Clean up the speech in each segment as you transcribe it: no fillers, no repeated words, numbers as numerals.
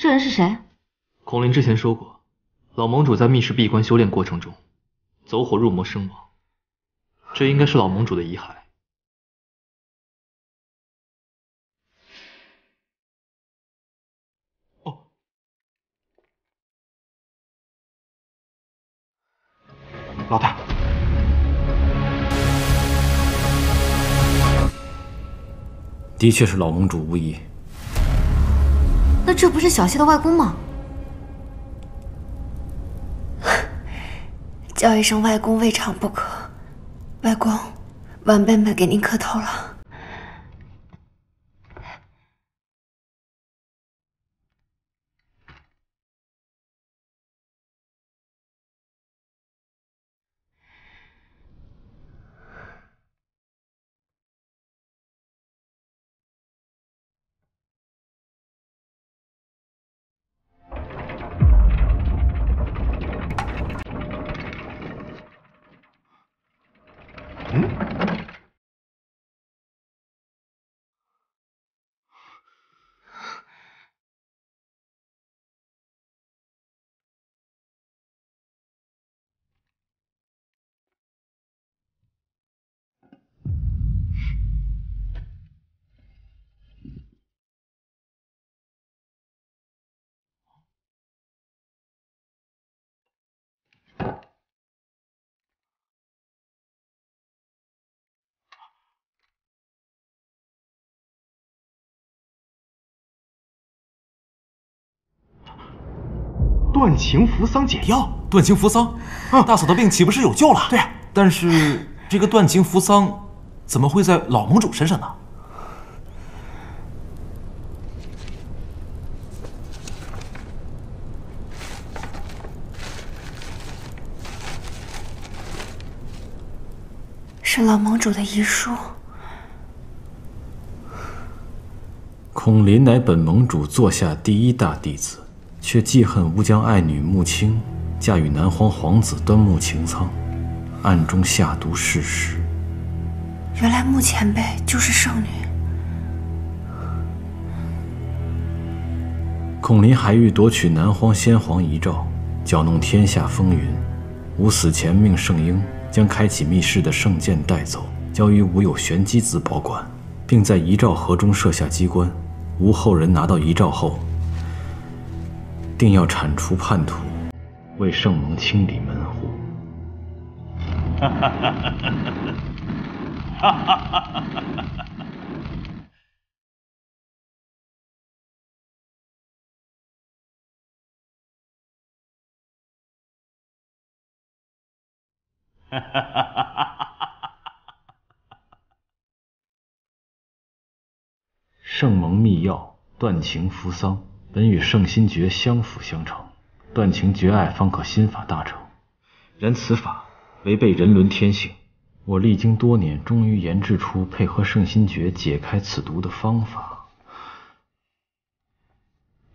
这人是谁？孔林之前说过，老盟主在密室闭关修炼过程中走火入魔身亡，这应该是老盟主的遗骸。哦，老大。 的确是老盟主无疑。那这不是小谢的外公吗？叫一声外公未尝不可。外公，晚辈们给您磕头了。断情扶桑解药，断情扶桑，大嫂的病岂不是有救了？对呀，但是这个断情扶桑怎么会在老盟主身上呢？是老盟主的遗书。孔林乃本盟主座下第一大弟子。 却记恨乌江爱女穆青嫁与南荒皇子端木擎苍，暗中下毒弑师。原来穆前辈就是圣女。孔林还欲夺取南荒先皇遗诏，搅弄天下风云。吾死前命圣婴将开启密室的圣剑带走，交于吾有玄机子保管，并在遗诏盒中设下机关。吾后人拿到遗诏后。 定要铲除叛徒，为圣盟清理门户。哈哈哈哈哈！哈哈哈哈！圣盟秘药断情扶桑。 本与圣心诀相辅相成，断情绝爱方可心法大成。然此法违背人伦天性，我历经多年，终于研制出配合圣心诀解开此毒的方法。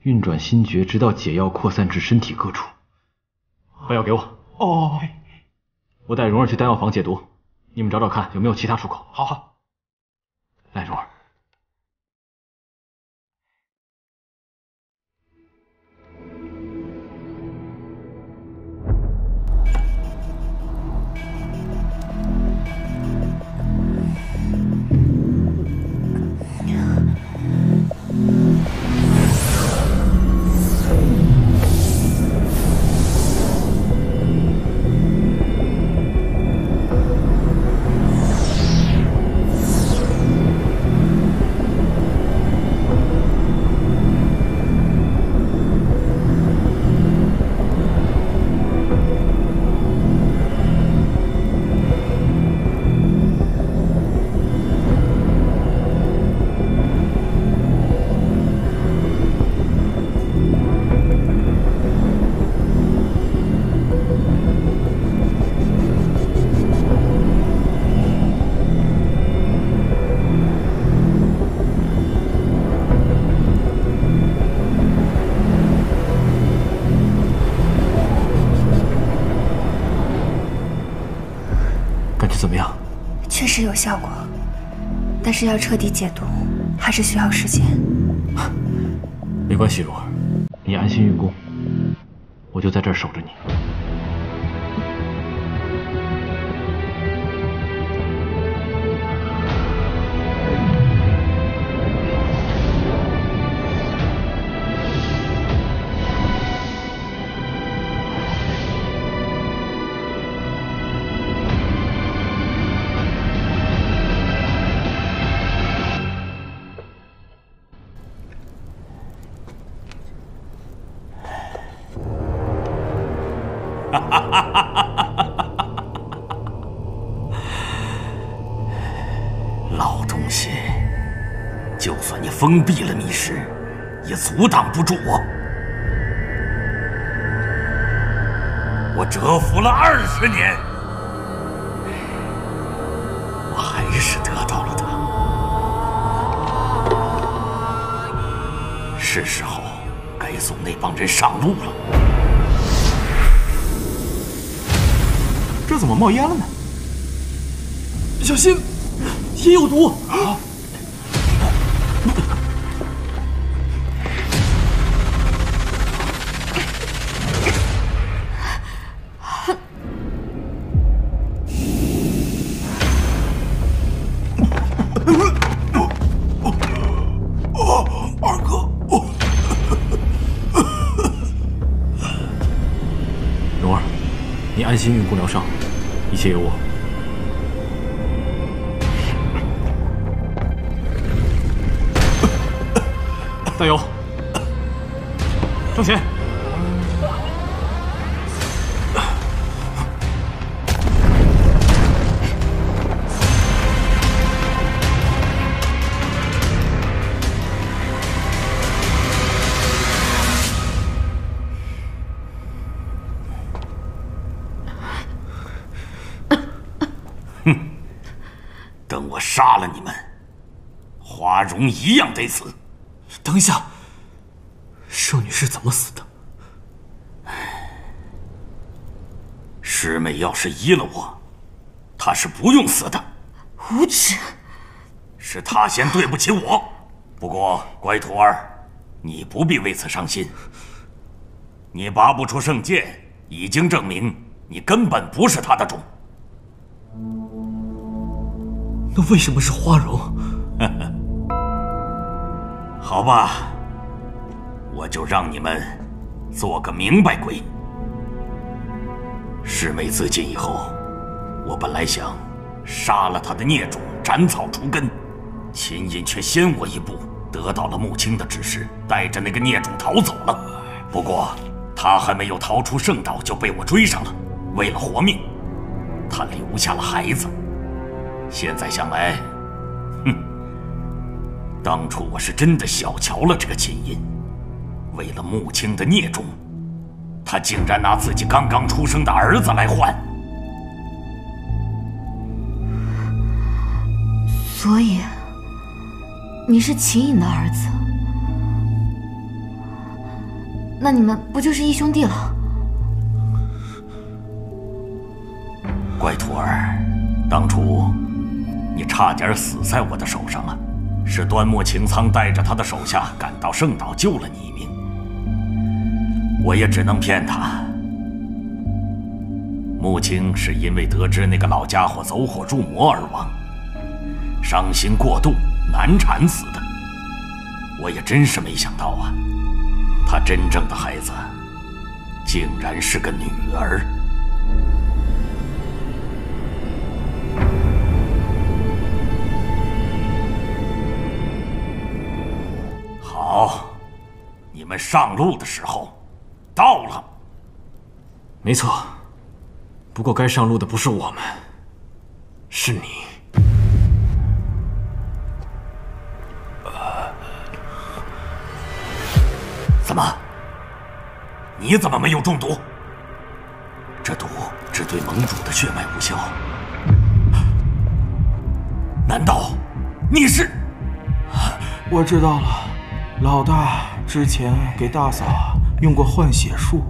运转心诀，直到解药扩散至身体各处。把药给我。哦，我带蓉儿去丹药房解毒，你们找找看有没有其他出口。好好。来，蓉儿。 是有效果，但是要彻底解毒，还是需要时间。没关系，蓉儿，你安心运功，我就在这儿守着你。封闭了密室，也阻挡不住我。我蛰伏了20年，我还是得到了它。是时候该送那帮人上路了。这怎么冒烟了呢？小心，也有毒！啊！ 安心运功疗伤，一切有我。大友，张璇，杀了你们，花荣一样得死。等一下，少女是怎么死的？师妹要是依了我，她是不用死的。无耻！是她先对不起我。不过，乖徒儿，你不必为此伤心。你拔不出圣剑，已经证明你根本不是她的种。 那为什么是花荣？好吧，我就让你们做个明白鬼。师妹自尽以后，我本来想杀了她的孽种，斩草除根，秦隐却先我一步得到了穆青的指示，带着那个孽种逃走了。不过他还没有逃出圣岛，就被我追上了。为了活命，他留下了孩子。 现在想来，哼，当初我是真的小瞧了这个秦音。为了穆青的孽种，他竟然拿自己刚刚出生的儿子来换。所以，你是秦隐的儿子，那你们不就是义兄弟了？乖徒儿，当初。 你差点死在我的手上了，是端木擎苍带着他的手下赶到圣岛救了你一命，我也只能骗他。穆青是因为得知那个老家伙走火入魔而亡，伤心过度难产死的。我也真是没想到啊，他真正的孩子竟然是个女儿。 好，你们上路的时候到了。没错，不过该上路的不是我们，是你。 怎么？你怎么没有中毒？这毒只对盟主的血脉无效。难道你是？我知道了。 老大之前给大嫂用过换血术，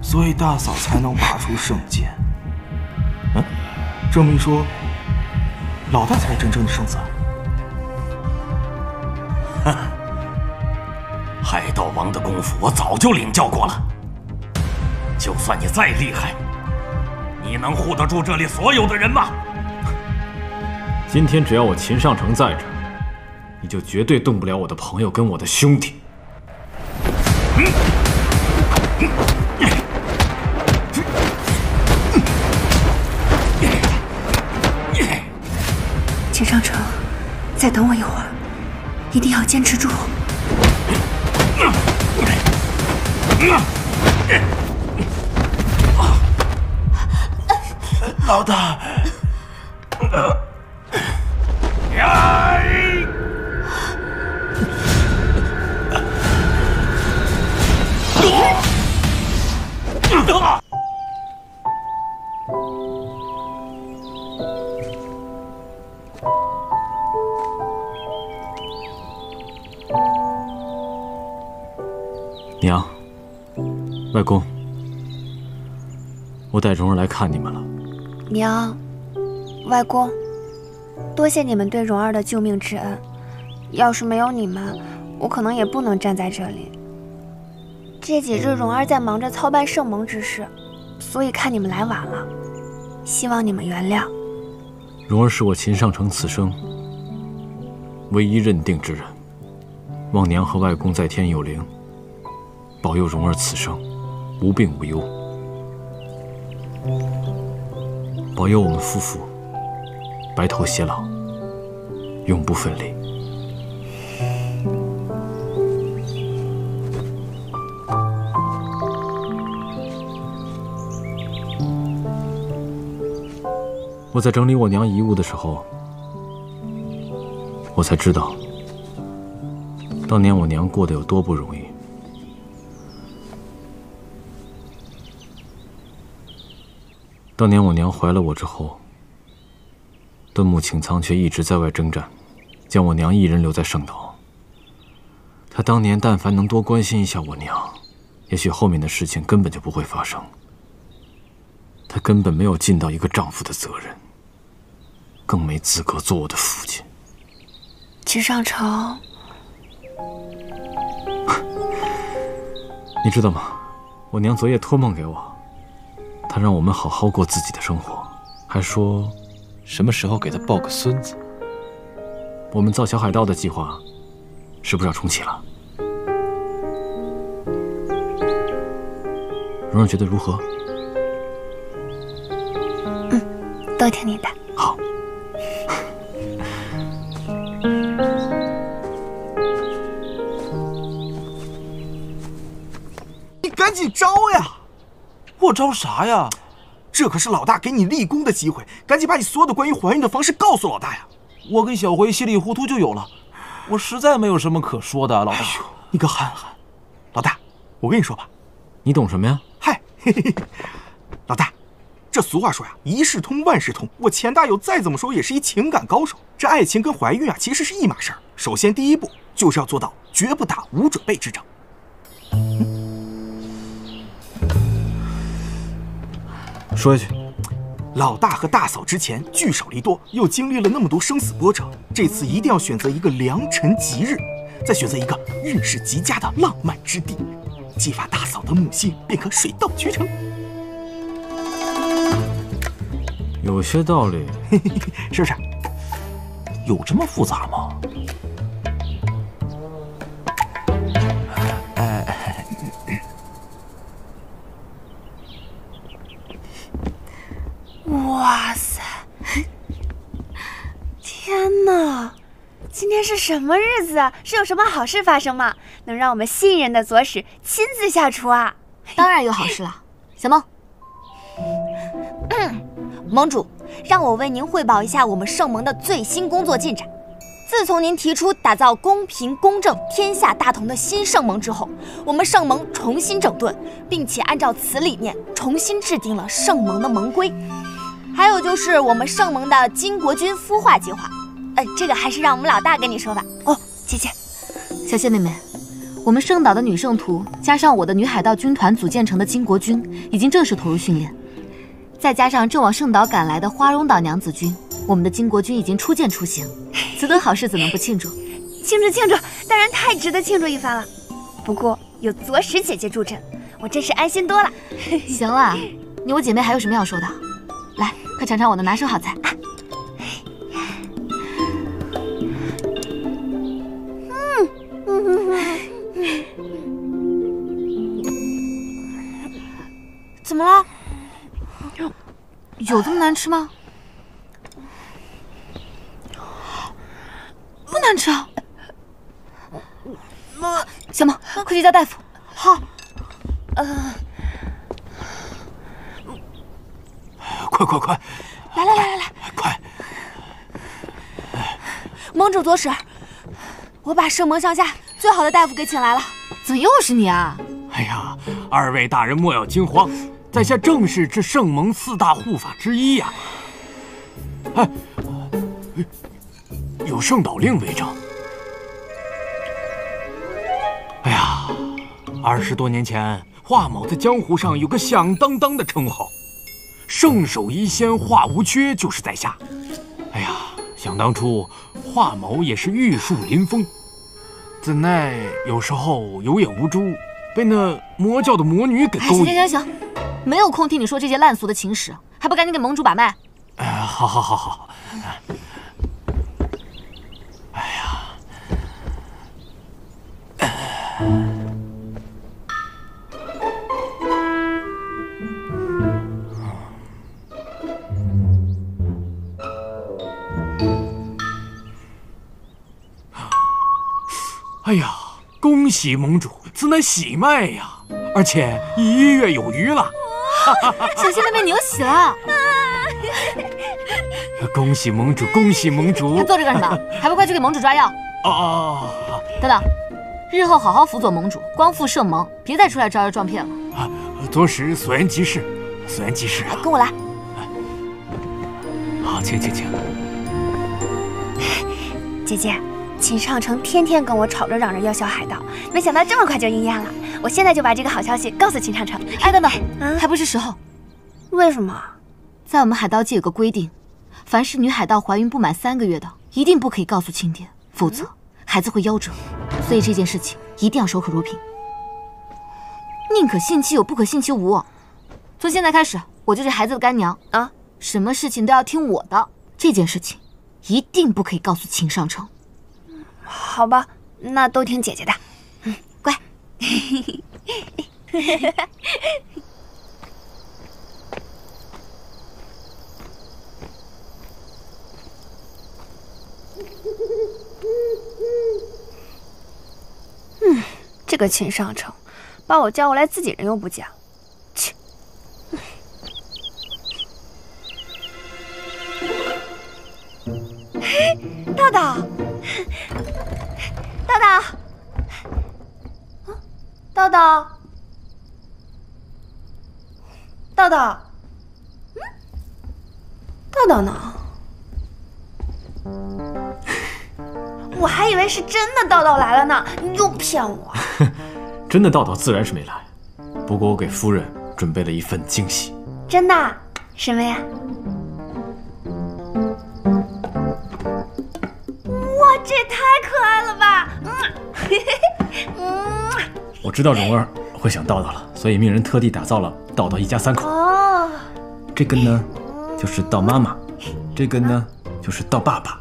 所以大嫂才能拔出圣剑。嗯，这么一说，老大才是真正的圣子。哈，还到王的功夫，我早就领教过了。就算你再厉害，你能护得住这里所有的人吗？今天只要我秦尚城在这儿，你就绝对动不了我的朋友跟我的兄弟。秦尚城，再等我一会儿，一定要坚持住。 老大，娘，外公，我带蓉儿来看你们了。 娘，外公，多谢你们对蓉儿的救命之恩。要是没有你们，我可能也不能站在这里。这几日蓉儿在忙着操办圣盟之事，所以看你们来晚了，希望你们原谅。蓉儿是我秦尚城此生唯一认定之人，望娘和外公在天有灵，保佑蓉儿此生无病无忧。 保佑我们夫妇白头偕老，永不分离。我在整理我娘遗物的时候，我才知道，当年我娘过得有多不容易。当年我娘怀了我之后，端木请苍却一直在外征战，将我娘一人留在圣岛。他当年但凡能多关心一下我娘，也许后面的事情根本就不会发生。他根本没有尽到一个丈夫的责任，更没资格做我的父亲。秦尚城，你知道吗？我娘昨夜托梦给我。 他让我们好好过自己的生活，还说什么时候给他抱个孙子。我们造小海盗的计划是不是要重启了？蓉儿觉得如何？嗯，都听你的。好。你赶紧招呀！ 我招啥呀？这可是老大给你立功的机会，赶紧把你所有的关于怀孕的方式告诉老大呀！我跟小辉稀里糊涂就有了，我实在没有什么可说的。老大，哎呦，你个憨憨！老大，我跟你说吧，你懂什么呀？嗨，老大，这俗话说呀，一事通万事通。我钱大友再怎么说也是一情感高手，这爱情跟怀孕啊其实是一码事儿。首先第一步就是要做到绝不打无准备之仗。嗯 说一句，老大和大嫂之前聚少离多，又经历了那么多生死波折，这次一定要选择一个良辰吉日，再选择一个运势极佳的浪漫之地，激发大嫂的母性，便可水到渠成。有些道理，是不是？有这么复杂吗？哇塞！天哪，今天是什么日子啊？是有什么好事发生吗？能让我们信任的左使亲自下厨啊？当然有好事了，小梦。盟主，让我为您汇报一下我们圣盟的最新工作进展。自从您提出打造公平公正、天下大同的新圣盟之后，我们圣盟重新整顿，并且按照此理念重新制定了圣盟的盟规。 还有就是我们圣盟的巾帼军孵化计划，这个还是让我们老大跟你说吧。哦，姐姐，小谢妹妹，我们圣岛的女圣徒加上我的女海盗军团组建成的巾帼军，已经正式投入训练。再加上正往圣岛赶来的花荣岛娘子军，我们的巾帼军已经初见雏形。此等好事怎能不庆祝？庆祝庆祝，当然太值得庆祝一番了。不过有左使姐姐助阵，我真是安心多了。行了，你我姐妹还有什么要说的？来，快尝尝我的拿手好菜。啊 怎么了？有这么难吃吗？不难吃啊！小萌，快去叫大夫。好。快！来！快！盟主左使，我把圣盟上下最好的大夫给请来了。怎么又是你啊？哎呀，二位大人莫要惊慌。 在下正是这圣盟四大护法之一呀、啊！哎，有圣导令为证。哎呀，20多年前，华某在江湖上有个响当当的称号，“圣手医仙华无缺”就是在下。哎呀，想当初，华某也是玉树临风，怎奈有时候有眼无珠，被那魔教的魔女给勾引。行。 没有空听你说这些烂俗的情史，还不赶紧给盟主把脉！好。哎呀，哎呀，恭喜盟主，此乃喜脉呀，而且一月有余了。 小心被牛洗了！恭喜盟主，恭喜盟主！还坐着干什么？还不快去给盟主抓药！哦！等等，日后好好辅佐盟主，光复圣盟，别再出来招摇撞骗了。啊，左使所言极是，所言极是啊！跟我来。好，请。姐姐，秦尚城天天跟我吵着嚷着要小海盗，没想到这么快就应验了。 我现在就把这个好消息告诉秦尚城。哎，等等，还不是时候。为什么？在我们海盗界有个规定，凡是女海盗怀孕不满3个月的，一定不可以告诉亲爹，否则孩子会夭折。所以这件事情一定要守口如瓶，宁可信其有，不可信其无。从现在开始，我就是孩子的干娘啊，什么事情都要听我的。这件事情一定不可以告诉秦尚城。好吧，那都听姐姐的。 这个秦尚城把我叫过来，自己人又不见了，切！道道。 道道，道道呢？我还以为是真的道道来了呢，你又骗我！真的道道自然是没来，不过我给夫人准备了一份惊喜。真的？什么呀？哇，这也太可爱了吧！我知道蓉儿会想道道了，所以命人特地打造了道道一家3口。哦，这个呢，就是道妈妈；这个呢，就是道爸爸。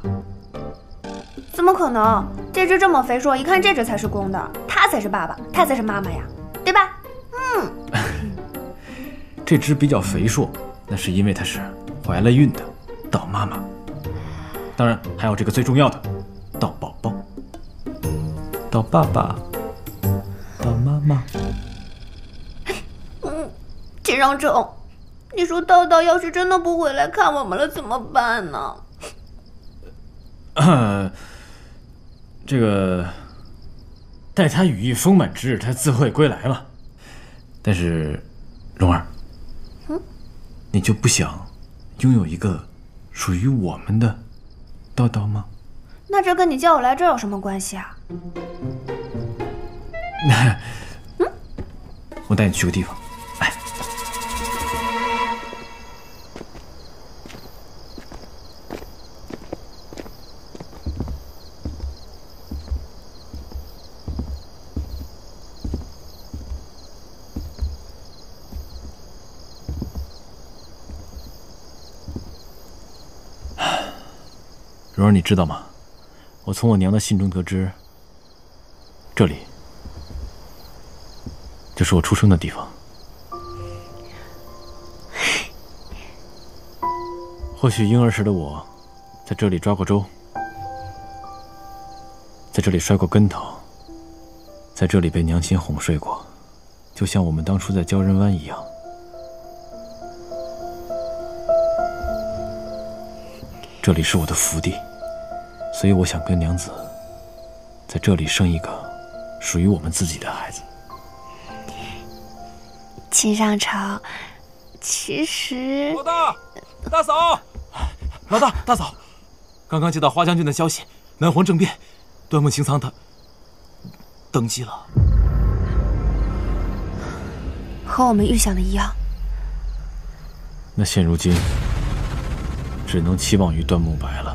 怎么可能？这只这么肥硕，一看这只才是公的，他才是爸爸，他才是妈妈呀，对吧？嗯。这只比较肥硕，那是因为它是怀了孕的道妈妈。当然，还有这个最重要的道宝宝、道爸爸。 道妈妈，秦尚城，你说道道要是真的不回来看我们了怎么办呢？这个，待他羽翼丰满之日，他自会归来嘛。但是，蓉儿，你就不想拥有一个属于我们的道道吗？那这跟你叫我来这有什么关系啊？ 我带你去个地方，来。蓉儿，你知道吗？我从我娘的信中得知，这里就是我出生的地方。或许婴儿时的我，在这里抓过周，在这里摔过跟头，在这里被娘亲哄睡过，就像我们当初在鲛人湾一样。 这里是我的福地，所以我想跟娘子在这里生一个属于我们自己的孩子。秦上朝，其实老大、大嫂、老大、大嫂，刚刚接到花将军的消息，南皇政变，端木擎苍他登基了，和我们预想的一样。那现如今。 只能期望于端木白了。